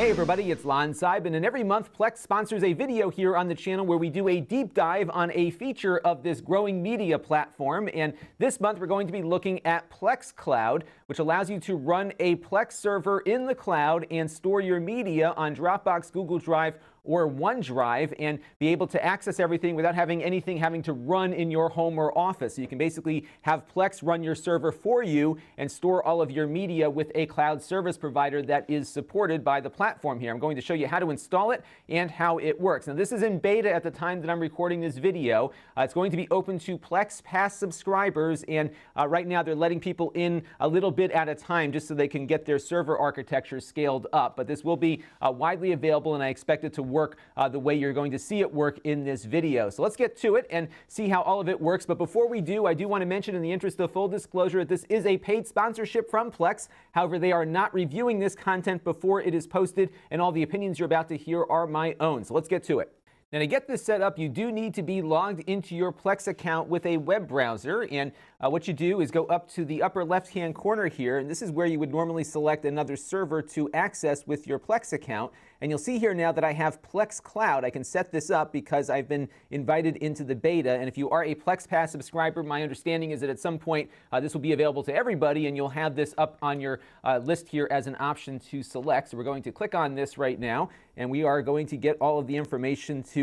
Hey everybody, it's Lon Seidman, and every month Plex sponsors a video here on the channel where we do a deep dive on a feature of this growing media platform. And this month we're going to be looking at Plex Cloud, which allows you to run a Plex server in the cloud and store your media on Dropbox, Google Drive, or OneDrive, and be able to access everything without having anything having to run in your home or office. So you can basically have Plex run your server for you and store all of your media with a cloud service provider that is supported by the platform here. I'm going to show you how to install it and how it works. Now, this is in beta at the time that I'm recording this video. It's going to be open to Plex Pass subscribers, and right now they're letting people in a little bit at a time just so they can get their server architecture scaled up. But this will be widely available, and I expect it to work the way you're going to see it work in this video. So let's get to it and see how all of it works. But before we do, I do want to mention, in the interest of full disclosure, that this is a paid sponsorship from Plex. However, they are not reviewing this content before it is posted, and all the opinions you're about to hear are my own. So let's get to it. Now, to get this set up, you do need to be logged into your Plex account with a web browser, and what you do is go up to the upper left-hand corner here, and this is where you would normally select another server to access with your Plex account. And you'll see here now that I have Plex Cloud. I can set this up because I've been invited into the beta, and if you are a Plex Pass subscriber, my understanding is that at some point this will be available to everybody, and you'll have this up on your list here as an option to select. So we're going to click on this right now, and we are going to get all of the information to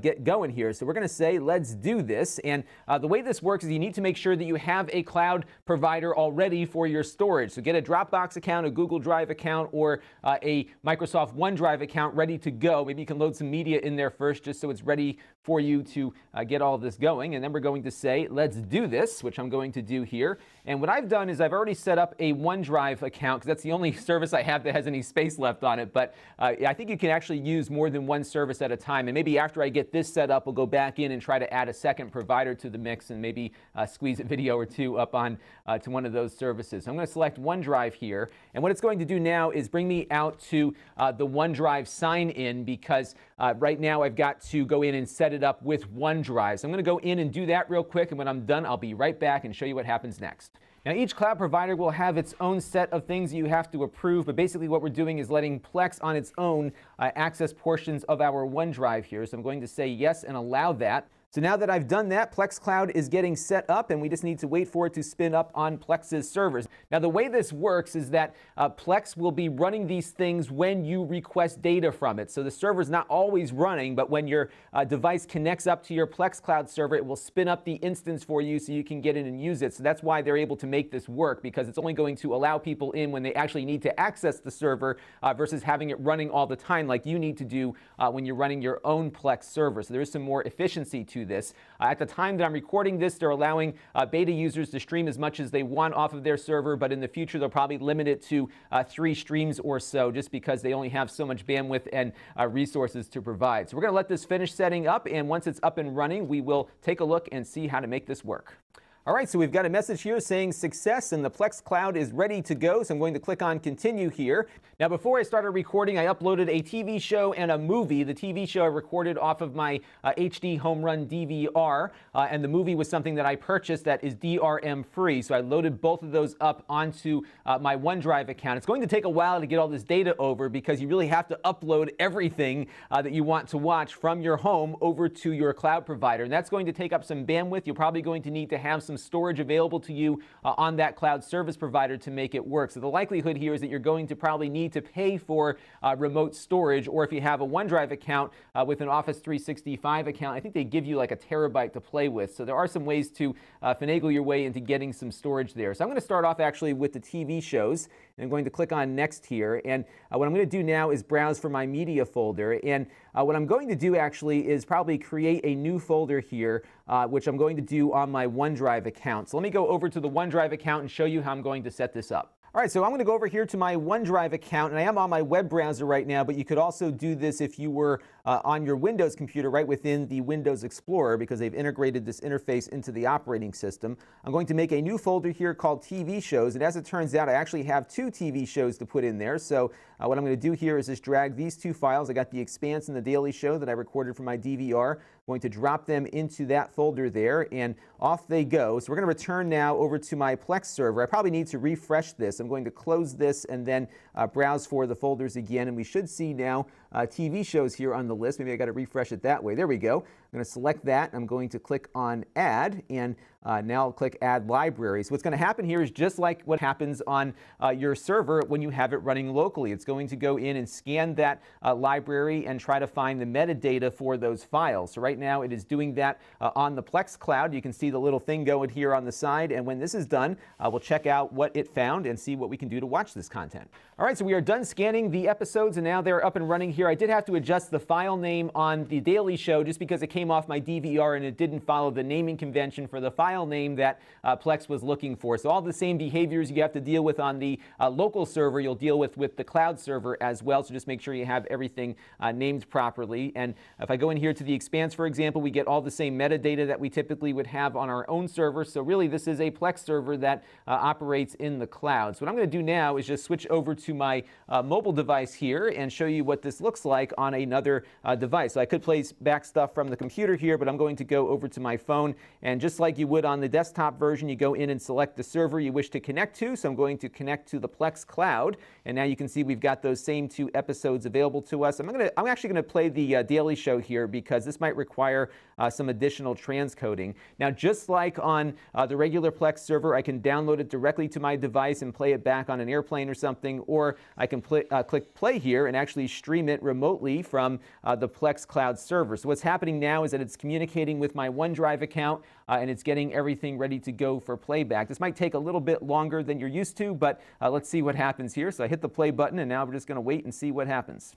get going here. So we're going to say, let's do this. And the way this works is you need to make sure that you have a cloud provider already for your storage. So get a Dropbox account, a Google Drive account, or a Microsoft OneDrive account ready to go. Maybe you can load some media in there first just so it's ready for you to get all of this going. And then we're going to say, let's do this, which I'm going to do here. And what I've done is I've already set up a OneDrive account because that's the only service I have that has any space left on it. But I think you can actually use more than one service at a time, and maybe after I get this set up, we'll go back in and try to add a second provider to the mix and maybe squeeze a video or two up on to one of those services. So I'm going to select OneDrive here, and what it's going to do now is bring me out to the OneDrive sign-in, because right now I've got to go in and set it up with OneDrive. So I'm going to go in and do that real quick, and when I'm done, I'll be right back and show you what happens next. Now, each cloud provider will have its own set of things you have to approve, but basically what we're doing is letting Plex on its own access portions of our OneDrive here. So I'm going to say yes and allow that. So now that I've done that, Plex Cloud is getting set up, and we just need to wait for it to spin up on Plex's servers. Now, the way this works is that Plex will be running these things when you request data from it. So the server's not always running, but when your device connects up to your Plex Cloud server, it will spin up the instance for you so you can get in and use it. So that's why they're able to make this work, because it's only going to allow people in when they actually need to access the server versus having it running all the time like you need to do when you're running your own Plex server. So there is some more efficiency to this. At the time that I'm recording this, they're allowing beta users to stream as much as they want off of their server, but in the future they'll probably limit it to 3 streams or so, just because they only have so much bandwidth and resources to provide. So we're going to let this finish setting up, and once it's up and running, we will take a look and see how to make this work. All right, so we've got a message here saying success, and the Plex Cloud is ready to go, so I'm going to click on continue here. Now, before I started recording, I uploaded a TV show and a movie. The TV show I recorded off of my HD Home Run DVR, and the movie was something that I purchased that is DRM free, so I loaded both of those up onto my OneDrive account. It's going to take a while to get all this data over, because you really have to upload everything that you want to watch from your home over to your cloud provider, and that's going to take up some bandwidth. You're probably going to need to have some storage available to you on that cloud service provider to make it work. So the likelihood here is that you're going to probably need to pay for remote storage, or if you have a OneDrive account with an Office 365 account, I think they give you like 1 terabyte to play with. So there are some ways to finagle your way into getting some storage there. So I'm going to start off actually with the TV shows, and I'm going to click on next here, and what I'm going to do now is browse for my media folder, and what I'm going to do actually is probably create a new folder here, which I'm going to do on my OneDrive account. So let me go over to the OneDrive account and show you how I'm going to set this up. All right, so I'm going to go over here to my OneDrive account, and I am on my web browser right now, but you could also do this if you were on your Windows computer right within the Windows Explorer, because they've integrated this interface into the operating system. I'm going to make a new folder here called TV shows, and as it turns out, I actually have 2 TV shows to put in there. So what I'm going to do here is just drag these 2 files. I got The Expanse and The Daily Show that I recorded from my DVR. I'm going to drop them into that folder there, and off they go. So we're going to return now over to my Plex server. I probably need to refresh this. I'm going to close this and then browse for the folders again, and we should see now TV shows here on the list. Maybe I got to refresh it that way. There we go. I'm going to select that. I'm going to click on Add, and now I'll click Add Libraries. What's going to happen here is just like what happens on your server when you have it running locally. It's going to go in and scan that library and try to find the metadata for those files. So right now it is doing that on the Plex Cloud. You can see the little thing going here on the side, and when this is done, we'll check out what it found and see what we can do to watch this content. All right, so we are done scanning the episodes, and now they're up and running here. I did have to adjust the file name on The Daily Show just because it came off my DVR and it didn't follow the naming convention for the file name that Plex was looking for. So all the same behaviors you have to deal with on the local server, you'll deal with the cloud server as well. So just make sure you have everything named properly. And if I go in here to The Expanse, for example, we get all the same metadata that we typically would have on our own server. So really, this is a Plex server that operates in the cloud. So what I'm going to do now is just switch over to my mobile device here and show you what this looks like on another device. So I could play back stuff from the computer here, but I'm going to go over to my phone, and just like you would on the desktop version, you go in and select the server you wish to connect to. So I'm going to connect to the Plex Cloud, and now you can see we've got those same two episodes available to us. I'm actually going to play the Daily Show here because this might require some additional transcoding. Now, just like on the regular Plex server, I can download it directly to my device and play it back on an airplane or something, or I can click play here and actually stream it remotely from the Plex Cloud server. So what's happening now is that it's communicating with my OneDrive account and it's getting everything ready to go for playback. This might take a little bit longer than you're used to, but let's see what happens here. So I hit the play button, and now we're just going to wait and see what happens.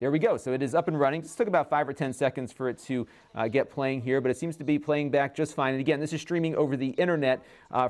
There we go. So it is up and running. It took about 5 or 10 seconds for it to get playing here, but it seems to be playing back just fine. And again, this is streaming over the internet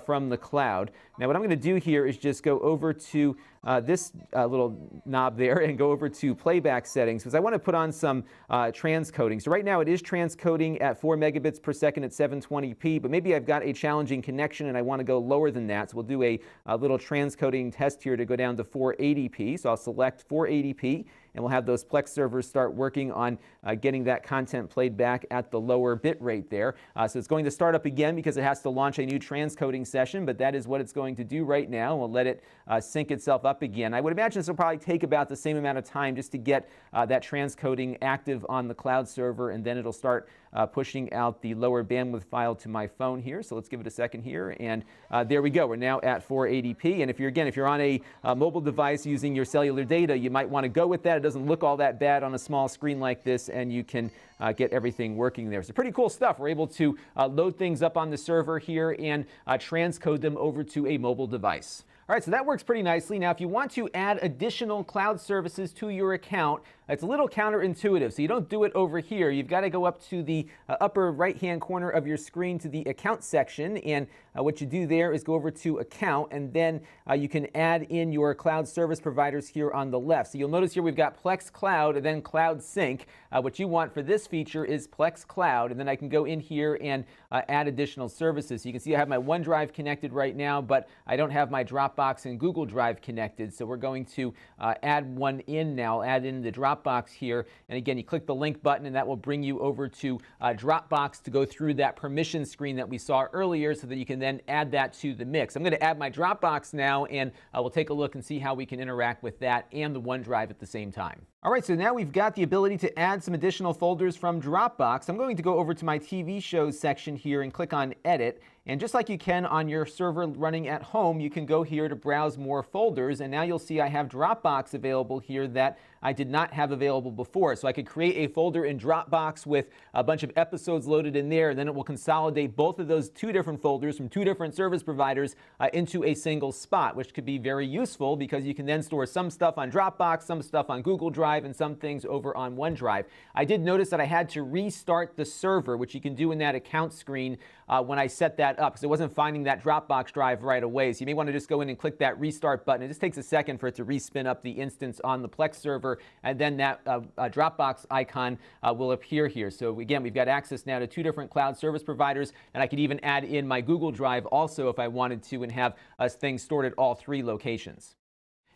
from the cloud. Now, what I'm going to do here is just go over to this little knob there and go over to playback settings because I want to put on some transcoding. So right now it is transcoding at 4 megabits per second at 720p, but maybe I've got a challenging connection and I want to go lower than that. So we'll do a little transcoding test here to go down to 480p. So I'll select 480p, and we'll have those Plex servers start working on getting that content played back at the lower bit rate there. So it's going to start up again because it has to launch a new transcoding session, but that is what it's going to do right now. We'll let it sync itself up again. I would imagine this will probably take about the same amount of time just to get that transcoding active on the cloud server, and then it'll start pushing out the lower bandwidth file to my phone here. So let's give it a second here, and there we go. We're now at 480p, and if you're on a mobile device using your cellular data, you might want to go with that. It doesn't look all that bad on a small screen like this, and you can get everything working there. So pretty cool stuff. We're able to load things up on the server here and transcode them over to a mobile device. All right, so that works pretty nicely. Now, if you want to add additional cloud services to your account, it's a little counterintuitive. So you don't do it over here. You've got to go up to the upper right-hand corner of your screen to the account section. And what you do there is go over to account, and then you can add in your cloud service providers here on the left. So you'll notice here we've got Plex Cloud and then Cloud Sync. What you want for this feature is Plex Cloud. And then I can go in here and add additional services. So you can see I have my OneDrive connected right now, but I don't have my Dropbox and Google Drive connected. So we're going to add one in now. I'll add in the Dropbox here, and again, you click the link button and that will bring you over to Dropbox to go through that permission screen that we saw earlier so that you can then add that to the mix. I'm going to add my Dropbox now, and we'll take a look and see how we can interact with that and the OneDrive at the same time. All right, so now we've got the ability to add some additional folders from Dropbox. I'm going to go over to my TV shows section here and click on Edit. And just like you can on your server running at home, you can go here to browse more folders. And now you'll see I have Dropbox available here that I did not have available before. So I could create a folder in Dropbox with a bunch of episodes loaded in there, and then it will consolidate both of those two different folders from two different service providers into a single spot, which could be very useful because you can then store some stuff on Dropbox, some stuff on Google Drive, and some things over on OneDrive. I did notice that I had to restart the server, which you can do in that account screen when I set that up, because it wasn't finding that Dropbox drive right away. So you may want to just go in and click that restart button. It just takes a second for it to respin up the instance on the Plex server, and then that Dropbox icon will appear here. So again, we've got access now to two different cloud service providers, and I could even add in my Google Drive also if I wanted to and have things stored at all three locations.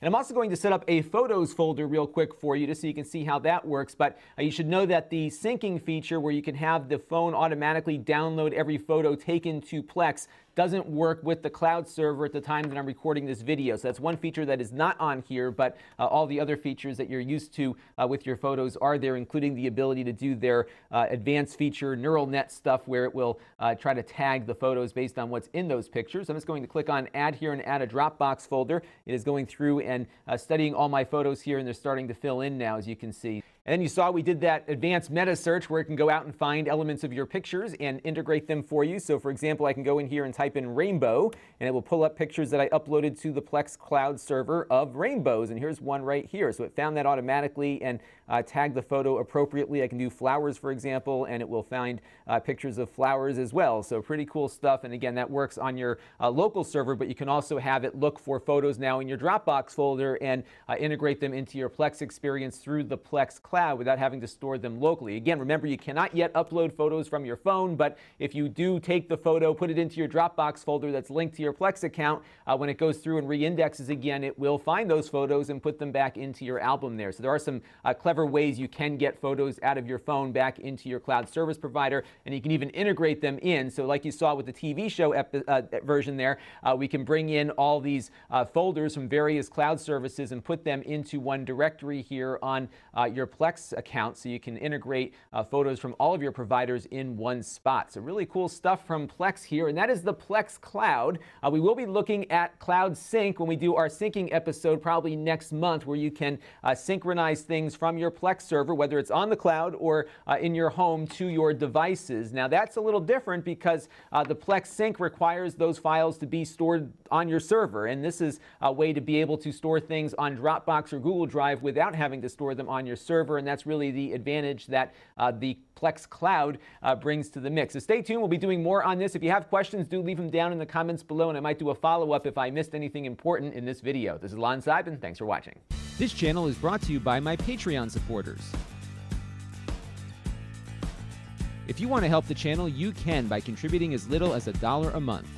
And I'm also going to set up a photos folder real quick for you just so you can see how that works, but you should know that the syncing feature where you can have the phone automatically download every photo taken to Plex doesn't work with the cloud server at the time that I'm recording this video. So that's one feature that is not on here, but all the other features that you're used to with your photos are there, including the ability to do their advanced feature neural net stuff where it will try to tag the photos based on what's in those pictures. I'm just going to click on add here and add a Dropbox folder. It is going through and studying all my photos here, and they're starting to fill in now, as you can see. And then you saw we did that advanced meta search where it can go out and find elements of your pictures and integrate them for you. So for example, I can go in here and type in rainbow, and it will pull up pictures that I uploaded to the Plex Cloud server of rainbows. And here's one right here. So it found that automatically and tagged the photo appropriately. I can do flowers, for example, and it will find pictures of flowers as well. So pretty cool stuff. And again, that works on your local server, but you can also have it look for photos now in your Dropbox folder and integrate them into your Plex experience through the Plex Cloud without having to store them locally. Again, remember, you cannot yet upload photos from your phone, but if you do take the photo, put it into your Dropbox folder that's linked to your Plex account, when it goes through and re-indexes again, it will find those photos and put them back into your album there. So there are some clever ways you can get photos out of your phone back into your cloud service provider, and you can even integrate them in. So like you saw with the TV show version there, we can bring in all these folders from various cloud services and put them into one directory here on your Plex account, so you can integrate photos from all of your providers in one spot. So really cool stuff from Plex here, and that is the Plex Cloud. We will be looking at Cloud Sync when we do our syncing episode probably next month, where you can synchronize things from your Plex server, whether it's on the cloud or in your home, to your devices. Now that's a little different because the Plex Sync requires those files to be stored on your server, and this is a way to be able to store things on Dropbox or Google Drive without having to store them on your server. And that's really the advantage that the Plex Cloud brings to the mix. So stay tuned. We'll be doing more on this. If you have questions, do leave them down in the comments below, and I might do a follow-up if I missed anything important in this video. This is Lon Seidman. Thanks for watching. This channel is brought to you by my Patreon supporters. If you want to help the channel, you can by contributing as little as $1 a month.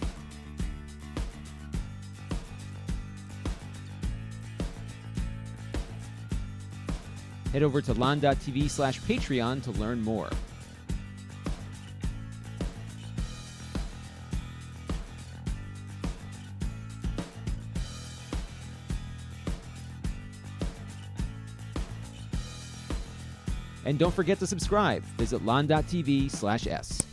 Head over to lon.tv/Patreon to learn more. And don't forget to subscribe. Visit lon.tv/s.